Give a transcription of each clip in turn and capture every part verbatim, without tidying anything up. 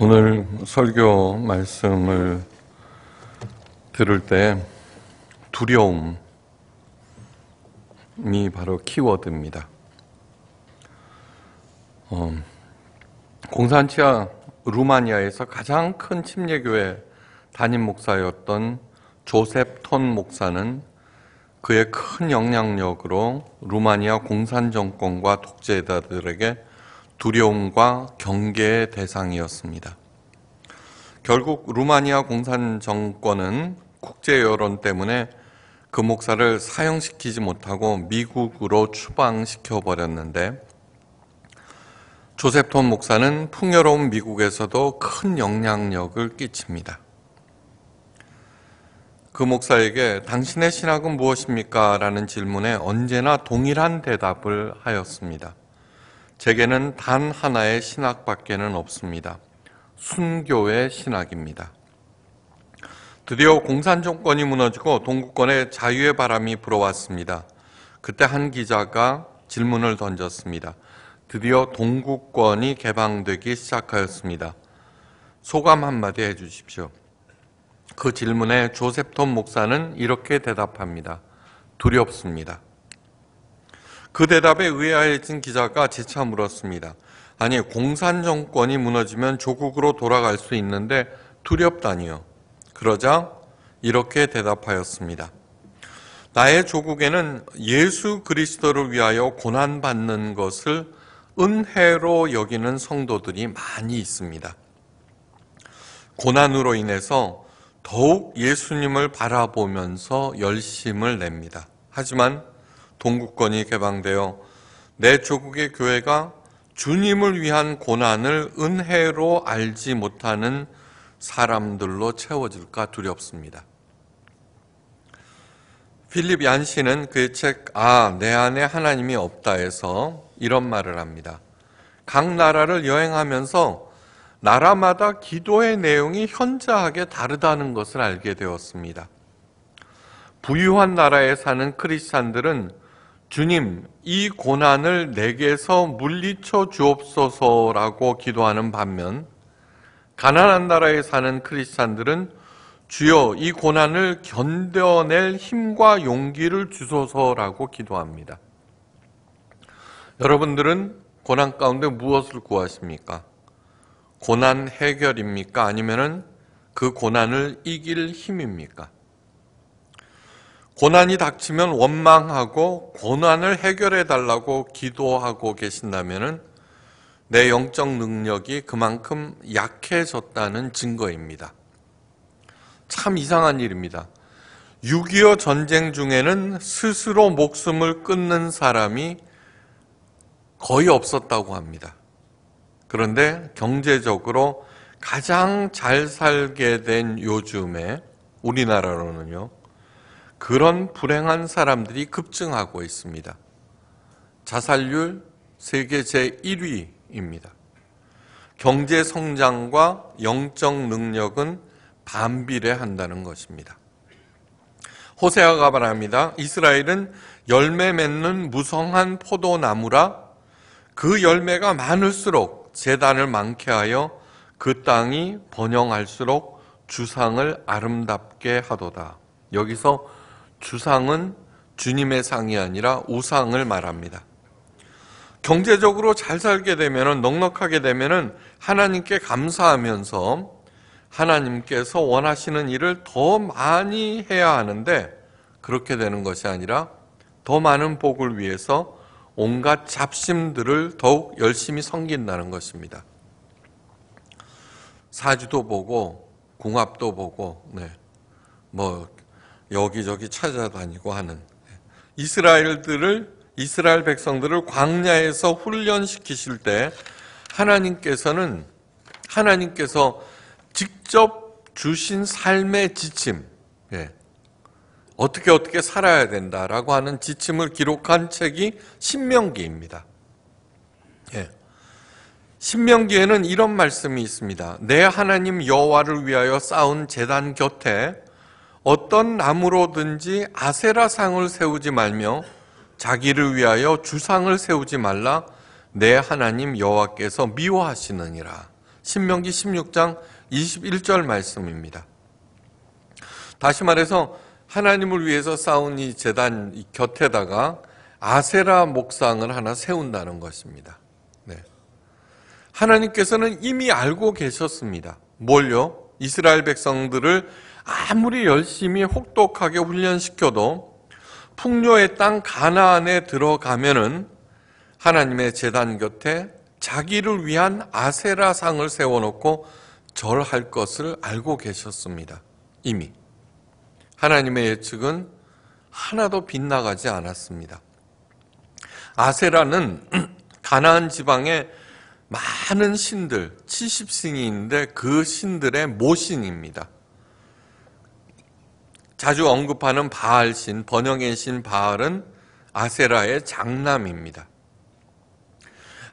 오늘 설교 말씀을 들을 때 두려움이 바로 키워드입니다. 어, 공산치아 루마니아에서 가장 큰 침례교회 담임 목사였던 조셉 톤 목사는 그의 큰 영향력으로 루마니아 공산 정권과 독재자들에게 두려움과 경계의 대상이었습니다. 결국 루마니아 공산 정권은 국제 여론 때문에 그 목사를 사형시키지 못하고 미국으로 추방시켜버렸는데, 조셉 톤 목사는 풍요로운 미국에서도 큰 영향력을 끼칩니다. 그 목사에게 "당신의 신학은 무엇입니까? 라는 질문에 언제나 동일한 대답을 하였습니다. "제게는 단 하나의 신학밖에는 없습니다. 순교의 신학입니다." 드디어 공산 정권이 무너지고 동구권에 자유의 바람이 불어왔습니다. 그때 한 기자가 질문을 던졌습니다. 드디어 동구권이 개방되기 시작하였습니다. 소감 한마디 해주십시오. 그 질문에 조셉 톤 목사는 이렇게 대답합니다. "두렵습니다." 그 대답에 의아해진 기자가 재차 물었습니다. "아니, 공산 정권이 무너지면 조국으로 돌아갈 수 있는데 두렵다니요?" 그러자 이렇게 대답하였습니다. "나의 조국에는 예수 그리스도를 위하여 고난받는 것을 은혜로 여기는 성도들이 많이 있습니다. 고난으로 인해서 더욱 예수님을 바라보면서 열심을 냅니다. 하지만 동구권이 개방되어 내 조국의 교회가 주님을 위한 고난을 은혜로 알지 못하는 사람들로 채워질까 두렵습니다." 필립 얀시는 그의 책 "아, 내 안에 하나님이 없다에서 이런 말을 합니다. "각 나라를 여행하면서 나라마다 기도의 내용이 현저하게 다르다는 것을 알게 되었습니다. 부유한 나라에 사는 크리스찬들은 '주님, 이 고난을 내게서 물리쳐 주옵소서'라고 기도하는 반면, 가난한 나라에 사는 크리스찬들은 '주여, 이 고난을 견뎌낼 힘과 용기를 주소서'라고 기도합니다. 여러분들은 고난 가운데 무엇을 구하십니까? 고난 해결입니까? 아니면은 그 고난을 이길 힘입니까? 고난이 닥치면 원망하고 고난을 해결해 달라고 기도하고 계신다면 내 영적 능력이 그만큼 약해졌다는 증거입니다." 참 이상한 일입니다. 육이오 전쟁 중에는 스스로 목숨을 끊는 사람이 거의 없었다고 합니다. 그런데 경제적으로 가장 잘 살게 된 요즘에 우리나라로는요, 그런 불행한 사람들이 급증하고 있습니다. 자살률 세계 제일 위입니다. 경제 성장과 영적 능력은 반비례한다는 것입니다. 호세아가 말합니다. "이스라엘은 열매 맺는 무성한 포도나무라 그 열매가 많을수록 제단을 많게 하여 그 땅이 번영할수록 주상을 아름답게 하도다." 여기서 주상은 주님의 상이 아니라 우상을 말합니다. 경제적으로 잘 살게 되면, 넉넉하게 되면 하나님께 감사하면서 하나님께서 원하시는 일을 더 많이 해야 하는데, 그렇게 되는 것이 아니라 더 많은 복을 위해서 온갖 잡심들을 더욱 열심히 섬긴다는 것입니다. 사주도 보고 궁합도 보고 네, 뭐 여기저기 찾아다니고 하는 이스라엘들을 이스라엘 백성들을 광야에서 훈련시키실 때 하나님께서는 하나님께서 직접 주신 삶의 지침, 예, 어떻게 어떻게 살아야 된다라고 하는 지침을 기록한 책이 신명기입니다. 예. 신명기에는 이런 말씀이 있습니다. "내 하나님 여호와를 위하여 쌓은 제단 곁에 어떤 나무로든지 아세라상을 세우지 말며 자기를 위하여 주상을 세우지 말라. 내 하나님 여호와께서 미워하시느니라." 신명기 십육 장 이십일 절 말씀입니다. 다시 말해서 하나님을 위해서 쌓은 이 제단 이 곁에다가 아세라 목상을 하나 세운다는 것입니다. 네. 하나님께서는 이미 알고 계셨습니다. 뭘요? 이스라엘 백성들을 아무리 열심히 혹독하게 훈련시켜도 풍요의 땅 가나안에 들어가면은 하나님의 제단 곁에 자기를 위한 아세라 상을 세워놓고 절할 것을 알고 계셨습니다. 이미 하나님의 예측은 하나도 빗나가지 않았습니다. 아세라는 가나안 지방에 많은 신들, 칠십 신이 있는데 그 신들의 모신입니다. 자주 언급하는 바알신, 번영의 신 바알은 아세라의 장남입니다.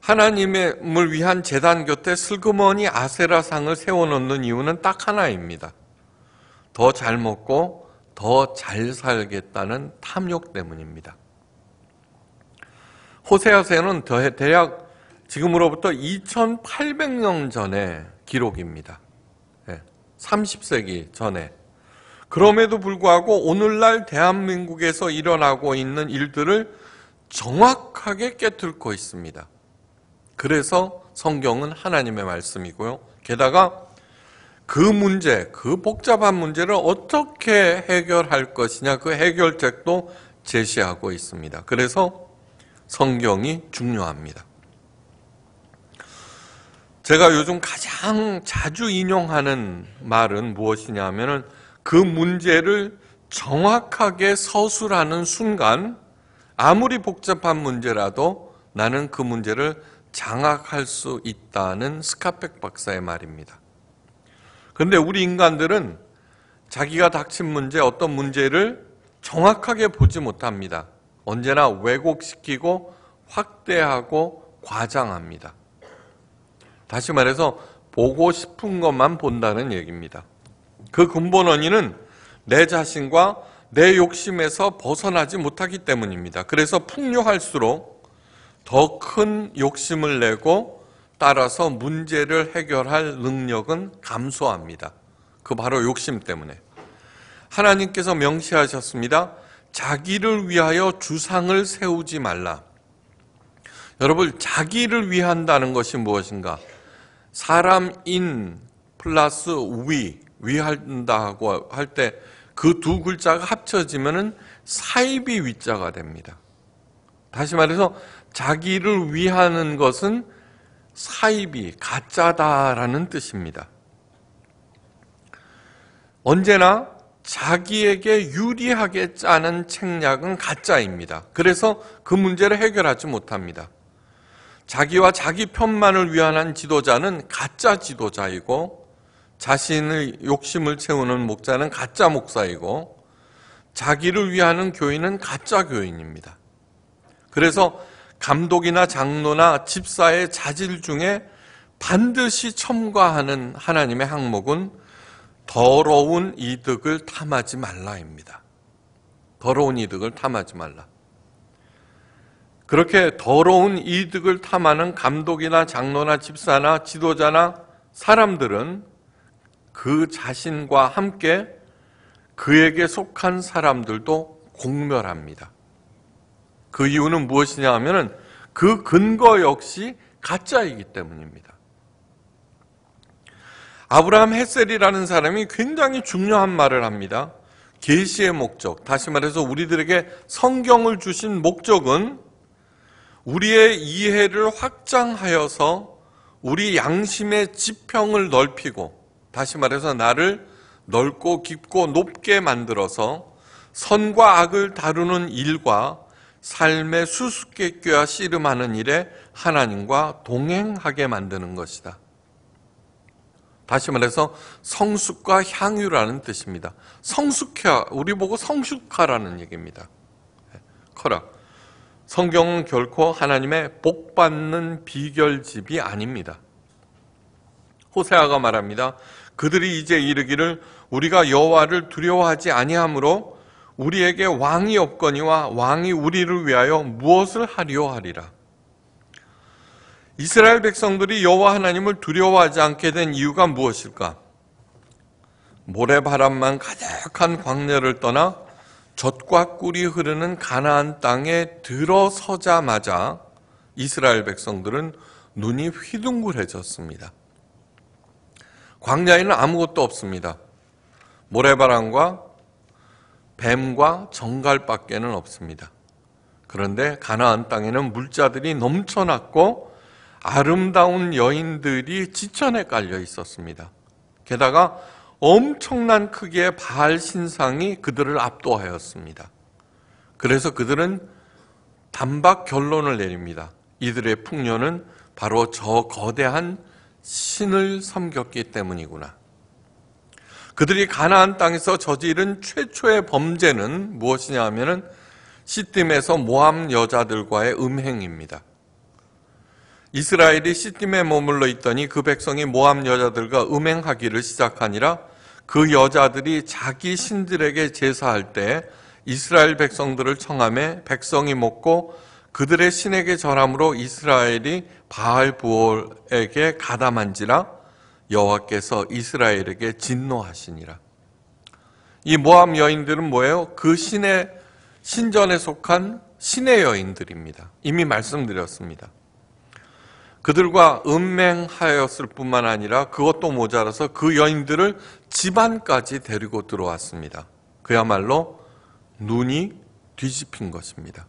하나님을 위한 제단 곁에 슬그머니 아세라상을 세워놓는 이유는 딱 하나입니다. 더 잘 먹고 더 잘 살겠다는 탐욕 때문입니다. 호세아서는 대략 지금으로부터 이천팔백 년 전의 기록입니다. 삼십 세기 전에. 그럼에도 불구하고 오늘날 대한민국에서 일어나고 있는 일들을 정확하게 꿰뚫고 있습니다. 그래서 성경은 하나님의 말씀이고요. 게다가 그 문제, 그 복잡한 문제를 어떻게 해결할 것이냐 그 해결책도 제시하고 있습니다. 그래서 성경이 중요합니다. 제가 요즘 가장 자주 인용하는 말은 무엇이냐 하면은 그 문제를 정확하게 서술하는 순간 아무리 복잡한 문제라도 나는 그 문제를 장악할 수 있다는 스카펙 박사의 말입니다. 그런데 우리 인간들은 자기가 닥친 문제, 어떤 문제를 정확하게 보지 못합니다. 언제나 왜곡시키고 확대하고 과장합니다. 다시 말해서 보고 싶은 것만 본다는 얘기입니다. 그 근본 원인은 내 자신과 내 욕심에서 벗어나지 못하기 때문입니다. 그래서 풍요할수록 더 큰 욕심을 내고 따라서 문제를 해결할 능력은 감소합니다. 그 바로 욕심 때문에. 하나님께서 명시하셨습니다. 자기를 위하여 주상을 세우지 말라. 여러분, 자기를 위한다는 것이 무엇인가? 사람 인 플러스 위, 위한다고 할 때 그 두 글자가 합쳐지면은 사이비 위자가 됩니다. 다시 말해서 자기를 위하는 것은 사이비, 가짜다라는 뜻입니다. 언제나 자기에게 유리하게 짜는 책략은 가짜입니다. 그래서 그 문제를 해결하지 못합니다. 자기와 자기 편만을 위한 지도자는 가짜 지도자이고 자신의 욕심을 채우는 목자는 가짜 목사이고 자기를 위하는 교인은 가짜 교인입니다. 그래서 감독이나 장로나 집사의 자질 중에 반드시 첨가하는 하나님의 항목은 더러운 이득을 탐하지 말라입니다. 더러운 이득을 탐하지 말라. 그렇게 더러운 이득을 탐하는 감독이나 장로나 집사나 지도자나 사람들은 그 자신과 함께 그에게 속한 사람들도 공멸합니다. 그 이유는 무엇이냐 하면은 그 근거 역시 가짜이기 때문입니다. 아브라함 헤셀이라는 사람이 굉장히 중요한 말을 합니다. 계시의 목적, 다시 말해서 우리들에게 성경을 주신 목적은 우리의 이해를 확장하여서 우리 양심의 지평을 넓히고, 다시 말해서 나를 넓고 깊고 높게 만들어서 선과 악을 다루는 일과 삶의 수수께끼와 씨름하는 일에 하나님과 동행하게 만드는 것이다. 다시 말해서 성숙과 향유라는 뜻입니다. 성숙해, 우리 보고 성숙하라는 얘기입니다. 커라. 성경은 결코 하나님의 복받는 비결집이 아닙니다. 호세아가 말합니다. 그들이 이제 이르기를 우리가 여호와를 두려워하지 아니하므로 우리에게 왕이 없거니와 왕이 우리를 위하여 무엇을 하려 하리라. 이스라엘 백성들이 여호와 하나님을 두려워하지 않게 된 이유가 무엇일까? 모래바람만 가득한 광야를 떠나 젖과 꿀이 흐르는 가나안 땅에 들어서자마자 이스라엘 백성들은 눈이 휘둥그레졌습니다. 광야에는 아무것도 없습니다. 모래바람과 뱀과 정갈밖에는 없습니다. 그런데 가나안 땅에는 물자들이 넘쳐났고 아름다운 여인들이 지천에 깔려 있었습니다. 게다가 엄청난 크기의 바알 신상이 그들을 압도하였습니다. 그래서 그들은 단박 결론을 내립니다. 이들의 풍요는 바로 저 거대한 신을 섬겼기 때문이구나. 그들이 가나안 땅에서 저지른 최초의 범죄는 무엇이냐 하면은 시딤에서 모함 여자들과의 음행입니다. 이스라엘이 시딤에 머물러 있더니 그 백성이 모함 여자들과 음행하기를 시작하니라. 그 여자들이 자기 신들에게 제사할 때 이스라엘 백성들을 청함에 백성이 먹고 그들의 신에게 절함으로 이스라엘이 바알 부올에게 가담한지라. 여호와께서 이스라엘에게 진노하시니라. 이 모함 여인들은 뭐예요? 그 신의 신전에 속한 신의 여인들입니다. 이미 말씀드렸습니다. 그들과 음행하였을 뿐만 아니라 그것도 모자라서 그 여인들을 집안까지 데리고 들어왔습니다. 그야말로 눈이 뒤집힌 것입니다.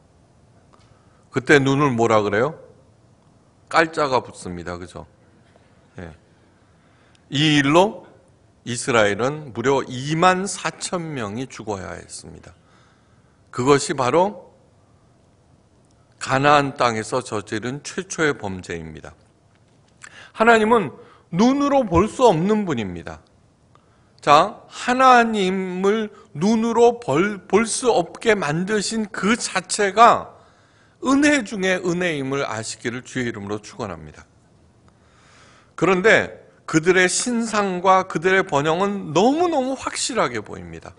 그때 눈을 뭐라 그래요? 깔자가 붙습니다. 그죠? 예. 이 일로 이스라엘은 무려 이만 사천 명이 죽어야 했습니다. 그것이 바로 가나안 땅에서 저지른 최초의 범죄입니다. 하나님은 눈으로 볼 수 없는 분입니다. 자, 하나님을 눈으로 볼 수 없게 만드신 그 자체가 은혜 중에 은혜임을 아시기를 주의 이름으로 축원합니다. 그런데 그들의 신상과 그들의 번영은 너무너무 확실하게 보입니다.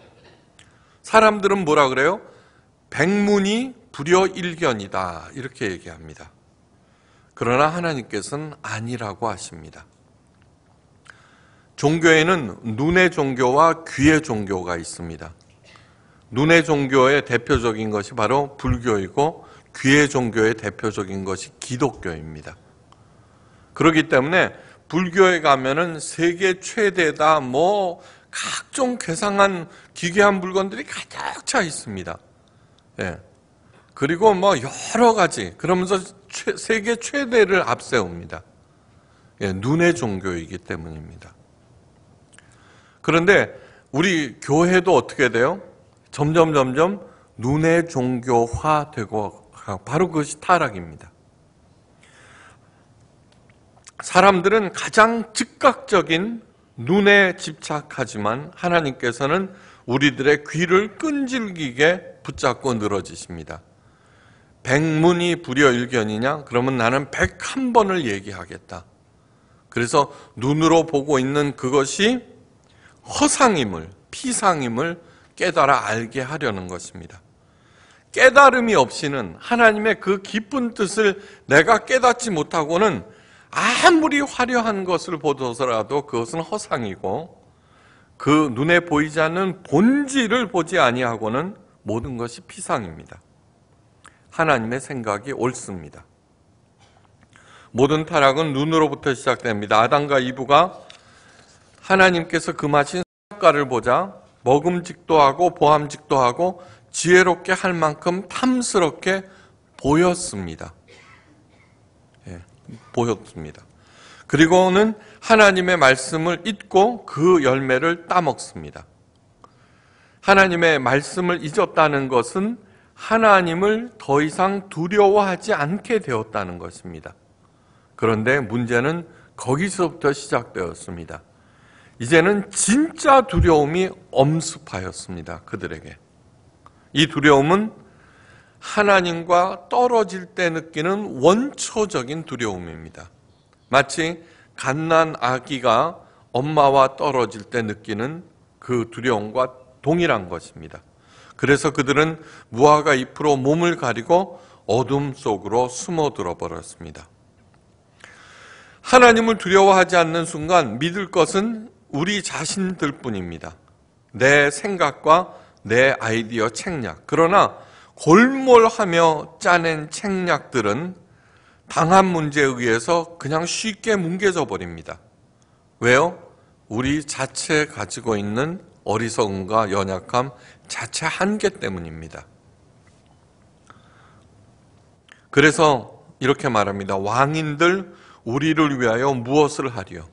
사람들은 뭐라 그래요? 백문이 불여일견이다 이렇게 얘기합니다. 그러나 하나님께서는 아니라고 하십니다. 종교에는 눈의 종교와 귀의 종교가 있습니다. 눈의 종교의 대표적인 것이 바로 불교이고 귀의 종교의 대표적인 것이 기독교입니다. 그렇기 때문에 불교에 가면은 세계 최대다 뭐 각종 괴상한 기괴한 물건들이 가득 차 있습니다. 예. 그리고 뭐 여러 가지 그러면서 최, 세계 최대를 앞세웁니다. 예, 눈의 종교이기 때문입니다. 그런데 우리 교회도 어떻게 돼요? 점점 점점 눈의 종교화 되고 바로 그것이 타락입니다. 사람들은 가장 즉각적인 눈에 집착하지만 하나님께서는 우리들의 귀를 끈질기게 붙잡고 늘어지십니다. 백문이 불여일견이냐? 그러면 나는 백한 번을 얘기하겠다. 그래서 눈으로 보고 있는 그것이 허상임을, 피상임을 깨달아 알게 하려는 것입니다. 깨달음이 없이는 하나님의 그 깊은 뜻을 내가 깨닫지 못하고는 아무리 화려한 것을 보더라도 그것은 허상이고 그 눈에 보이지 않는 본질을 보지 아니하고는 모든 것이 피상입니다. 하나님의 생각이 옳습니다. 모든 타락은 눈으로부터 시작됩니다. 아담과 이브가 하나님께서 금하신 선악과를 보자 먹음직도 하고 보암직도 하고 지혜롭게 할 만큼 탐스럽게 보였습니다. 보였습니다. 그리고는 하나님의 말씀을 잊고 그 열매를 따먹습니다. 하나님의 말씀을 잊었다는 것은 하나님을 더 이상 두려워하지 않게 되었다는 것입니다. 그런데 문제는 거기서부터 시작되었습니다. 이제는 진짜 두려움이 엄습하였습니다. 그들에게. 이 두려움은 하나님과 떨어질 때 느끼는 원초적인 두려움입니다. 마치 갓난 아기가 엄마와 떨어질 때 느끼는 그 두려움과 동일한 것입니다. 그래서 그들은 무화과 잎으로 몸을 가리고 어둠 속으로 숨어들어 버렸습니다. 하나님을 두려워하지 않는 순간 믿을 것은 우리 자신들 뿐입니다. 내 생각과 내 아이디어 책략. 그러나 골몰하며 짜낸 책략들은 당한 문제에 의해서 그냥 쉽게 뭉개져 버립니다. 왜요? 우리 자체 가지고 있는 어리석음과 연약함, 자체 한계 때문입니다. 그래서 이렇게 말합니다. 왕인들 우리를 위하여 무엇을 하리요?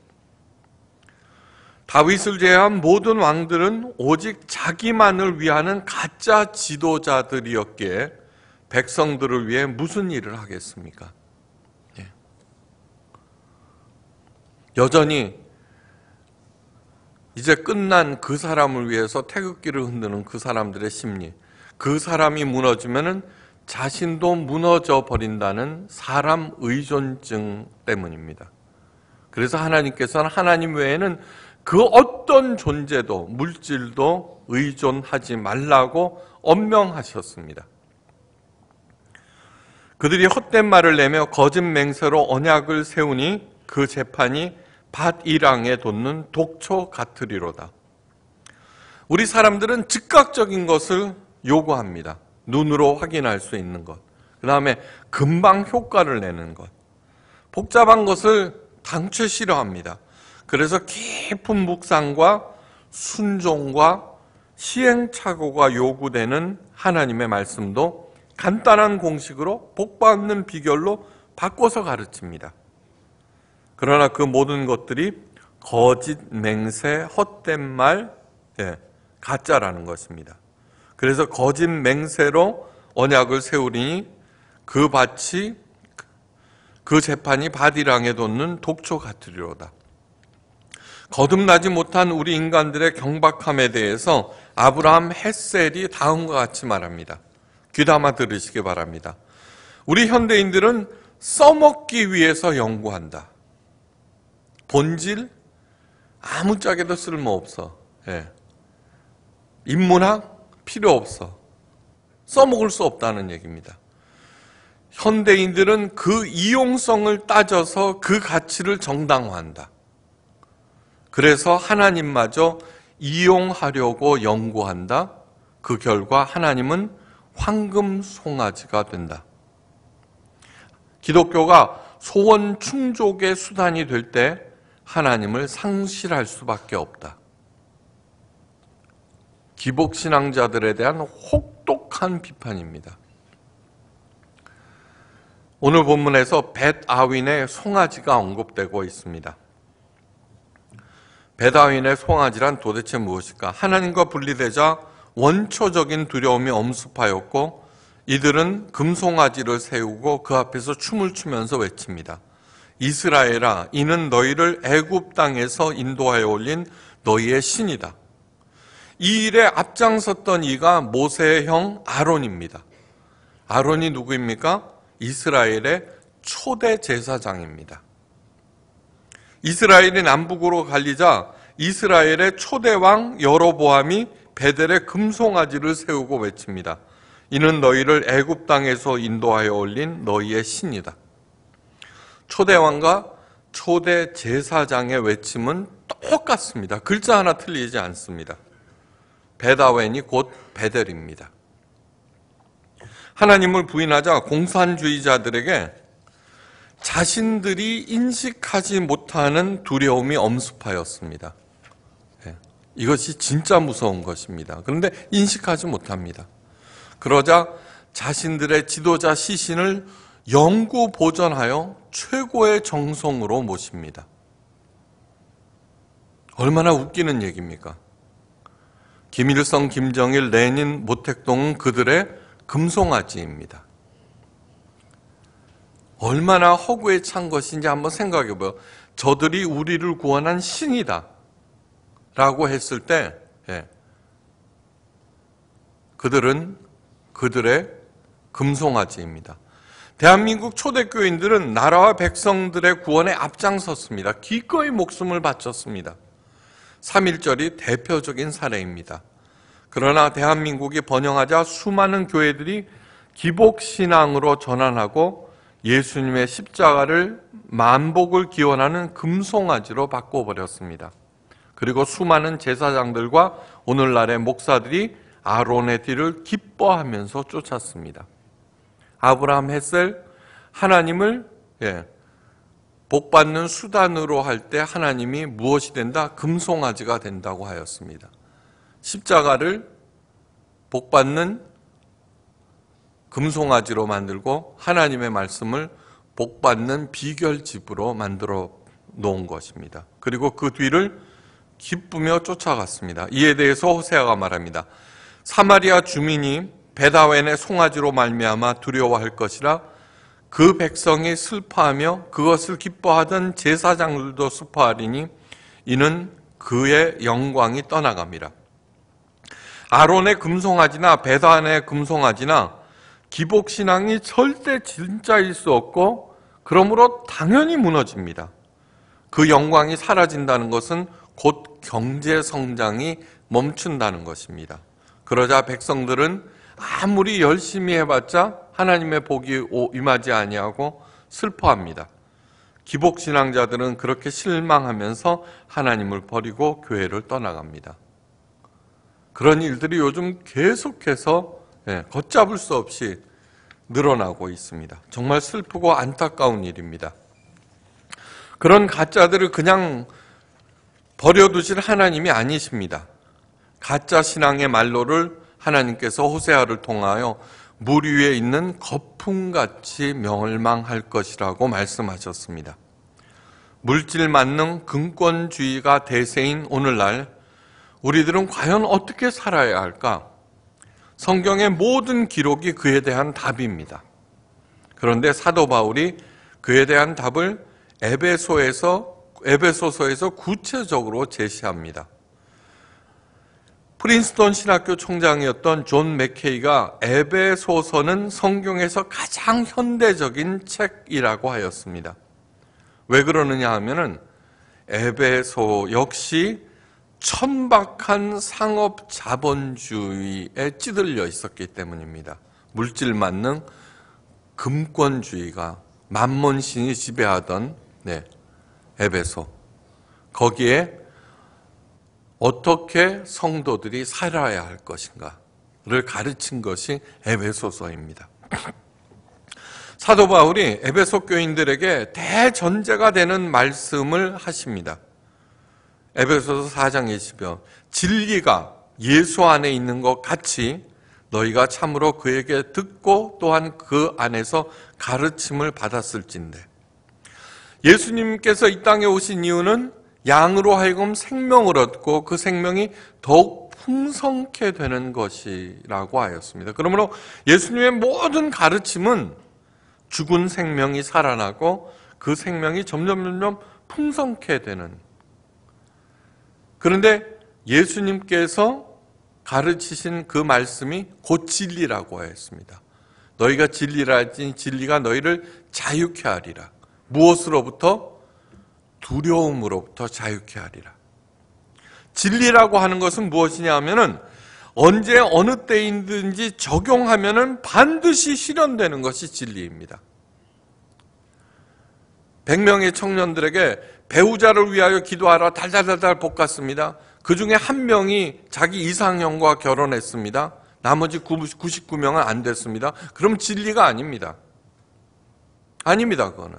다윗을 제외한 모든 왕들은 오직 자기만을 위하는 가짜 지도자들이었기에 백성들을 위해 무슨 일을 하겠습니까? 여전히 이제 끝난 그 사람을 위해서 태극기를 흔드는 그 사람들의 심리, 그 사람이 무너지면은 자신도 무너져 버린다는 사람 의존증 때문입니다. 그래서 하나님께서는 하나님 외에는 그 어떤 존재도 물질도 의존하지 말라고 엄명하셨습니다. 그들이 헛된 말을 내며 거짓 맹세로 언약을 세우니 그 재판이 밭이랑에 돋는 독초 같으리로다. 우리 사람들은 즉각적인 것을 요구합니다. 눈으로 확인할 수 있는 것, 그 다음에 금방 효과를 내는 것, 복잡한 것을 당최 싫어합니다. 그래서 깊은 묵상과 순종과 시행착오가 요구되는 하나님의 말씀도 간단한 공식으로 복받는 비결로 바꿔서 가르칩니다. 그러나 그 모든 것들이 거짓, 맹세, 헛된 말, 예, 가짜라는 것입니다. 그래서 거짓 맹세로 언약을 세우리니 그 밭이, 그 재판이 바디랑에 돋는 독초 같으리로다. 거듭나지 못한 우리 인간들의 경박함에 대해서 아브라함 헤셀이 다음과 같이 말합니다. 귀담아 들으시기 바랍니다. 우리 현대인들은 써먹기 위해서 연구한다. 본질 아무짝에도 쓸모없어. 예. 인문학 필요 없어. 써먹을 수 없다는 얘기입니다. 현대인들은 그 이용성을 따져서 그 가치를 정당화한다. 그래서 하나님마저 이용하려고 연구한다. 그 결과 하나님은 황금 송아지가 된다. 기독교가 소원 충족의 수단이 될 때 하나님을 상실할 수밖에 없다. 기복신앙자들에 대한 혹독한 비판입니다. 오늘 본문에서 벳아윈의 송아지가 언급되고 있습니다. 벳아윈의 송아지란 도대체 무엇일까? 하나님과 분리되자 원초적인 두려움이 엄습하였고 이들은 금송아지를 세우고 그 앞에서 춤을 추면서 외칩니다. 이스라엘아, 이는 너희를 애굽 땅에서 인도하여 올린 너희의 신이다. 이 일에 앞장섰던 이가 모세의 형 아론입니다. 아론이 누구입니까? 이스라엘의 초대 제사장입니다. 이스라엘이 남북으로 갈리자 이스라엘의 초대왕 여로보암이 베델에 금송아지를 세우고 외칩니다. 이는 너희를 애굽 땅에서 인도하여 올린 너희의 신이다. 초대왕과 초대 제사장의 외침은 똑같습니다. 글자 하나 틀리지 않습니다. 벳아웬이 곧 베델입니다. 하나님을 부인하자 공산주의자들에게 자신들이 인식하지 못하는 두려움이 엄습하였습니다. 이것이 진짜 무서운 것입니다. 그런데 인식하지 못합니다. 그러자 자신들의 지도자 시신을 영구 보존하여 최고의 정성으로 모십니다. 얼마나 웃기는 얘기입니까? 김일성, 김정일, 레닌, 모택동은 그들의 금송아지입니다. 얼마나 허구에 찬 것인지 한번 생각해봐요. 저들이 우리를 구원한 신이다 라고 했을 때 예, 그들은 그들의 금송아지입니다. 대한민국 초대교인들은 나라와 백성들의 구원에 앞장섰습니다. 기꺼이 목숨을 바쳤습니다. 삼일절이 대표적인 사례입니다. 그러나 대한민국이 번영하자 수많은 교회들이 기복신앙으로 전환하고 예수님의 십자가를 만복을 기원하는 금송아지로 바꿔버렸습니다. 그리고 수많은 제사장들과 오늘날의 목사들이 아론의 뒤를 기뻐하면서 쫓았습니다. 아브라함 헤셀, 하나님을 예, 복받는 수단으로 할 때 하나님이 무엇이 된다? 금송아지가 된다고 하였습니다. 십자가를 복받는 금송아지로 만들고 하나님의 말씀을 복받는 비결집으로 만들어 놓은 것입니다. 그리고 그 뒤를 기쁘며 쫓아갔습니다. 이에 대해서 호세아가 말합니다. 사마리아 주민이 베다웬의 송아지로 말미암아 두려워할 것이라. 그 백성이 슬퍼하며 그것을 기뻐하던 제사장들도 슬퍼하리니 이는 그의 영광이 떠나갑니다. 아론의 금송아지나 베다안의 금송아지나 기복신앙이 절대 진짜일 수 없고 그러므로 당연히 무너집니다. 그 영광이 사라진다는 것은 곧 경제성장이 멈춘다는 것입니다. 그러자 백성들은 아무리 열심히 해봤자 하나님의 복이 임하지 아니하고 슬퍼합니다. 기복신앙자들은 그렇게 실망하면서 하나님을 버리고 교회를 떠나갑니다. 그런 일들이 요즘 계속해서 걷잡을 수 없이 늘어나고 있습니다. 정말 슬프고 안타까운 일입니다. 그런 가짜들을 그냥 버려두실 하나님이 아니십니다. 가짜 신앙의 말로를 하나님께서 호세아를 통하여 물 위에 있는 거품같이 멸망할 것이라고 말씀하셨습니다. 물질 만능 근권주의가 대세인 오늘날 우리들은 과연 어떻게 살아야 할까? 성경의 모든 기록이 그에 대한 답입니다. 그런데 사도 바울이 그에 대한 답을 에베소에서, 에베소서에서 구체적으로 제시합니다. 프린스턴 신학교 총장이었던 존 맥케이가 에베소서는 성경에서 가장 현대적인 책이라고 하였습니다. 왜 그러느냐 하면은 에베소 역시 천박한 상업 자본주의에 찌들려 있었기 때문입니다. 물질 만능, 금권주의가 만몬신이 지배하던 네, 에베소. 거기에 어떻게 성도들이 살아야 할 것인가를 가르친 것이 에베소서입니다. 사도 바울이 에베소 교인들에게 대전제가 되는 말씀을 하십니다. 에베소서 사 장 이십 절 진리가 예수 안에 있는 것 같이 너희가 참으로 그에게 듣고 또한 그 안에서 가르침을 받았을진데 예수님께서 이 땅에 오신 이유는 양으로 하여금 생명을 얻고 그 생명이 더욱 풍성케 되는 것이라고 하였습니다. 그러므로 예수님의 모든 가르침은 죽은 생명이 살아나고 그 생명이 점점 점점 풍성케 되는. 그런데 예수님께서 가르치신 그 말씀이 곧 진리라고 하였습니다. 너희가 진리라 하니 진리가 너희를 자유케 하리라. 무엇으로부터? 두려움으로부터 자유케 하리라. 진리라고 하는 것은 무엇이냐 하면은 언제 어느 때인든지 적용하면은 반드시 실현되는 것이 진리입니다. 백 명의 청년들에게 배우자를 위하여 기도하라 달달달달 볶았습니다. 그 중에 한 명이 자기 이상형과 결혼했습니다. 나머지 구십구 명은 안 됐습니다. 그럼 진리가 아닙니다. 아닙니다, 그거는.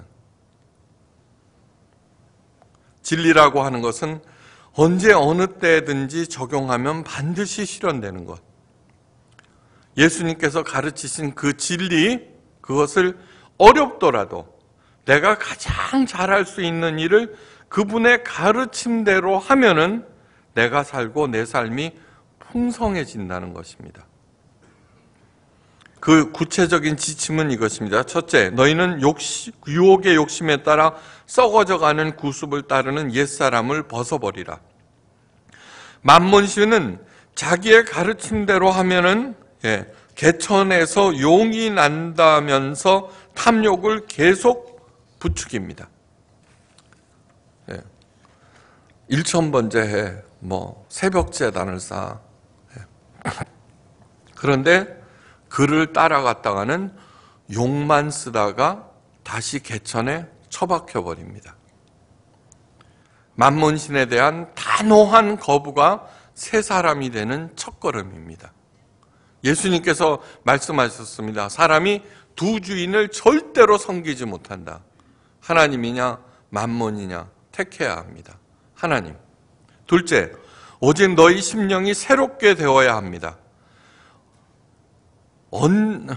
진리라고 하는 것은 언제 어느 때든지 적용하면 반드시 실현되는 것. 예수님께서 가르치신 그 진리, 그것을 어렵더라도 내가 가장 잘할 수 있는 일을 그분의 가르침대로 하면은 내가 살고 내 삶이 풍성해진다는 것입니다. 그 구체적인 지침은 이것입니다. 첫째, 너희는 욕심, 유혹의 욕심에 따라 썩어져가는 구습을 따르는 옛사람을 벗어버리라. 만몬신은 자기의 가르침대로 하면은 예, 개천에서 용이 난다면서 탐욕을 계속 부추깁니다. 예, 일천번째 해, 뭐 새벽 제단을 쌓아. 예. 그런데 그를 따라갔다가는 욕만 쓰다가 다시 개천에 처박혀 버립니다. 만문신에 대한 단호한 거부가 새 사람이 되는 첫걸음입니다. 예수님께서 말씀하셨습니다. 사람이 두 주인을 절대로 섬기지 못한다. 하나님이냐 만몬이냐 택해야 합니다. 하나님. 둘째, 오직 너희 심령이 새롭게 되어야 합니다. 언,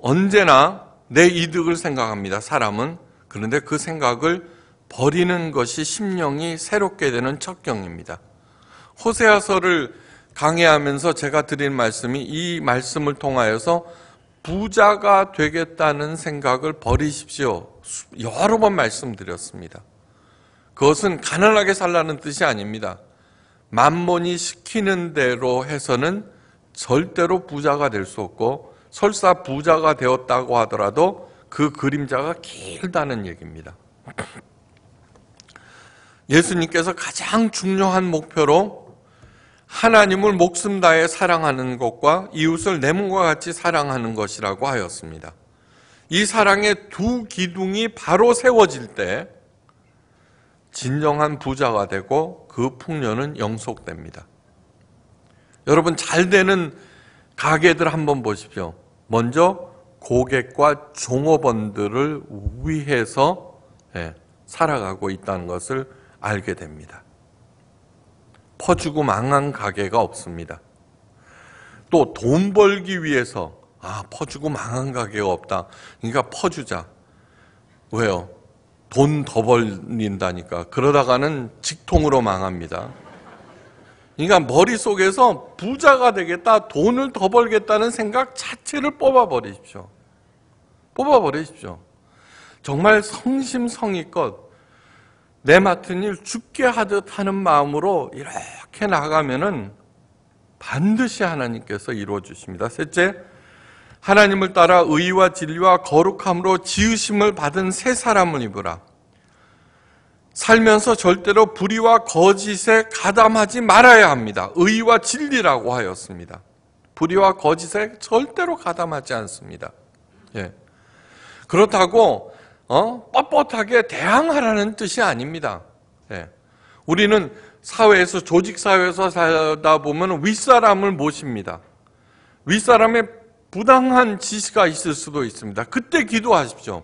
언제나 내 이득을 생각합니다. 사람은. 그런데 그 생각을 버리는 것이 심령이 새롭게 되는 첫 경입니다. 호세아서를 강해하면서 제가 드린 말씀이 이 말씀을 통하여서 부자가 되겠다는 생각을 버리십시오. 여러 번 말씀드렸습니다. 그것은 가난하게 살라는 뜻이 아닙니다. 만몬이 시키는 대로 해서는 절대로 부자가 될 수 없고, 설사 부자가 되었다고 하더라도 그 그림자가 길다는 얘기입니다. 예수님께서 가장 중요한 목표로 하나님을 목숨 다해 사랑하는 것과 이웃을 내 몸과 같이 사랑하는 것이라고 하였습니다. 이 사랑의 두 기둥이 바로 세워질 때 진정한 부자가 되고 그 풍요는 영속됩니다. 여러분, 잘 되는 가게들 한번 보십시오. 먼저 고객과 종업원들을 위해서 살아가고 있다는 것을 알게 됩니다. 퍼주고 망한 가게가 없습니다. 또 돈 벌기 위해서 아 퍼주고 망한 가게가 없다. 그러니까 퍼주자. 왜요? 돈 더 벌린다니까. 그러다가는 직통으로 망합니다. 그러니까 머릿속에서 부자가 되겠다, 돈을 더 벌겠다는 생각 자체를 뽑아버리십시오. 뽑아버리십시오. 정말 성심성의껏 내 맡은 일 죽게 하듯 하는 마음으로 이렇게 나가면은 반드시 하나님께서 이루어 주십니다. 셋째, 하나님을 따라 의와 진리와 거룩함으로 지으심을 받은 새 사람을 입으라. 살면서 절대로 불의와 거짓에 가담하지 말아야 합니다. 의와 진리라고 하였습니다. 불의와 거짓에 절대로 가담하지 않습니다. 예. 그렇다고 어? 뻣뻣하게 대항하라는 뜻이 아닙니다. 예. 우리는 사회에서, 조직사회에서 살다 보면 윗사람을 모십니다. 윗사람의 부당한 지시가 있을 수도 있습니다. 그때 기도하십시오.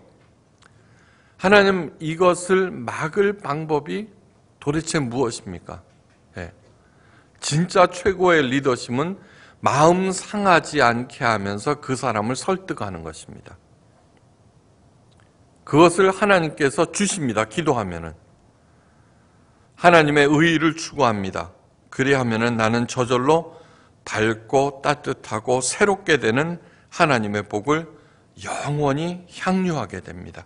하나님, 이것을 막을 방법이 도대체 무엇입니까? 예. 진짜 최고의 리더십은 마음 상하지 않게 하면서 그 사람을 설득하는 것입니다. 그것을 하나님께서 주십니다. 기도하면은. 하나님의 의의를 추구합니다. 그리하면은 나는 저절로 밝고 따뜻하고 새롭게 되는 하나님의 복을 영원히 향유하게 됩니다.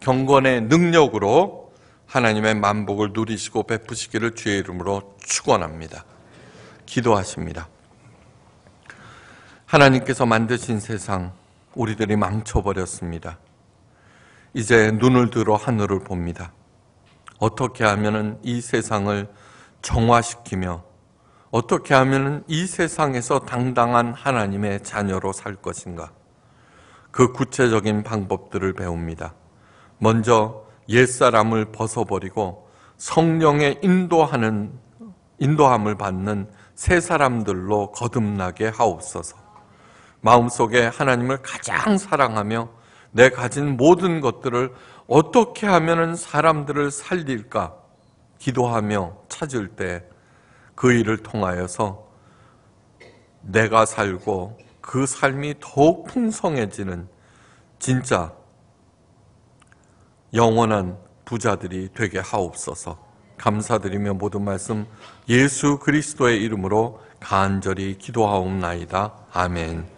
경건의 능력으로 하나님의 만복을 누리시고 베푸시기를 주의 이름으로 축원합니다. 기도하십니다. 하나님께서 만드신 세상, 우리들이 망쳐버렸습니다. 이제 눈을 들어 하늘을 봅니다. 어떻게 하면 이 세상을 정화시키며 어떻게 하면 이 세상에서 당당한 하나님의 자녀로 살 것인가. 그 구체적인 방법들을 배웁니다. 먼저 옛사람을 벗어버리고 성령의 인도하는, 인도함을 받는 새 사람들로 거듭나게 하옵소서. 마음속에 하나님을 가장 사랑하며 내 가진 모든 것들을 어떻게 하면 사람들을 살릴까 기도하며 찾을 때 그 일을 통하여서 내가 살고 그 삶이 더욱 풍성해지는 진짜 영원한 부자들이 되게 하옵소서. 감사드리며 모든 말씀 예수 그리스도의 이름으로 간절히 기도하옵나이다. 아멘.